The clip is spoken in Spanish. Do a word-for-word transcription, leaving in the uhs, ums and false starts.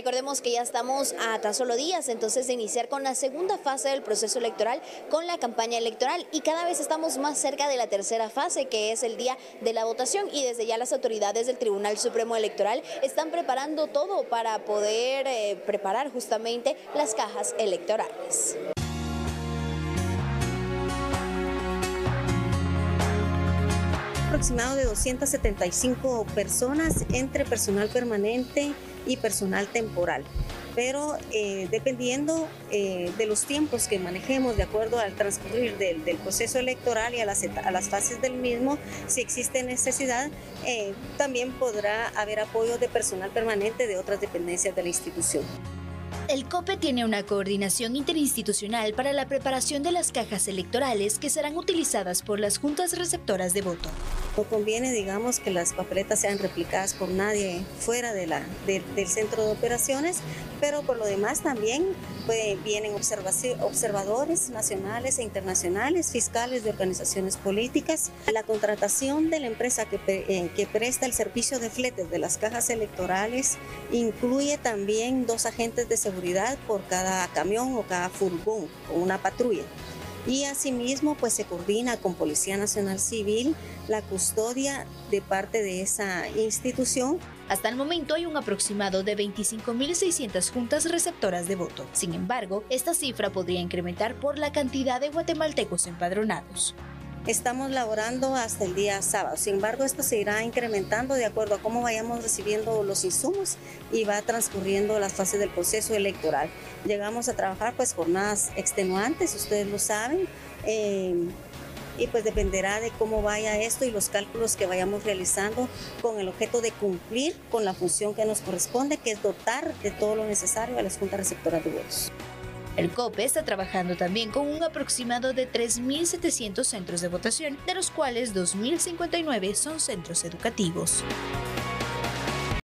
Recordemos que ya estamos a tan solo días entonces de iniciar con la segunda fase del proceso electoral, con la campaña electoral, y cada vez estamos más cerca de la tercera fase, que es el día de la votación, y desde ya las autoridades del Tribunal Supremo Electoral están preparando todo para poder eh, preparar justamente las cajas electorales. Aproximado de doscientas setenta y cinco personas entre personal permanente y personal temporal, pero eh, dependiendo eh, de los tiempos que manejemos de acuerdo al transcurrir del, del proceso electoral y a las, a las fases del mismo, si existe necesidad, eh, también podrá haber apoyo de personal permanente de otras dependencias de la institución. El COPE tiene una coordinación interinstitucional para la preparación de las cajas electorales que serán utilizadas por las juntas receptoras de voto. No conviene, digamos, que las papeletas sean replicadas por nadie fuera de la, de, del centro de operaciones, pero por lo demás también pues, vienen observadores nacionales e internacionales, fiscales de organizaciones políticas. La contratación de la empresa que, eh, que presta el servicio de fletes de las cajas electorales incluye también dos agentes de seguridad por cada camión o cada furgón o una patrulla, y asimismo pues se coordina con Policía Nacional Civil la custodia de parte de esa institución. Hasta el momento hay un aproximado de veinticinco mil seiscientas juntas receptoras de voto. Sin embargo, esta cifra podría incrementar por la cantidad de guatemaltecos empadronados. Estamos laborando hasta el día sábado, sin embargo esto se irá incrementando de acuerdo a cómo vayamos recibiendo los insumos y va transcurriendo las fases del proceso electoral. Llegamos a trabajar pues jornadas extenuantes, ustedes lo saben, eh, y pues dependerá de cómo vaya esto y los cálculos que vayamos realizando con el objeto de cumplir con la función que nos corresponde, que es dotar de todo lo necesario a las juntas receptoras de votos. El COPE está trabajando también con un aproximado de tres mil setecientos centros de votación, de los cuales dos mil cincuenta y nueve son centros educativos.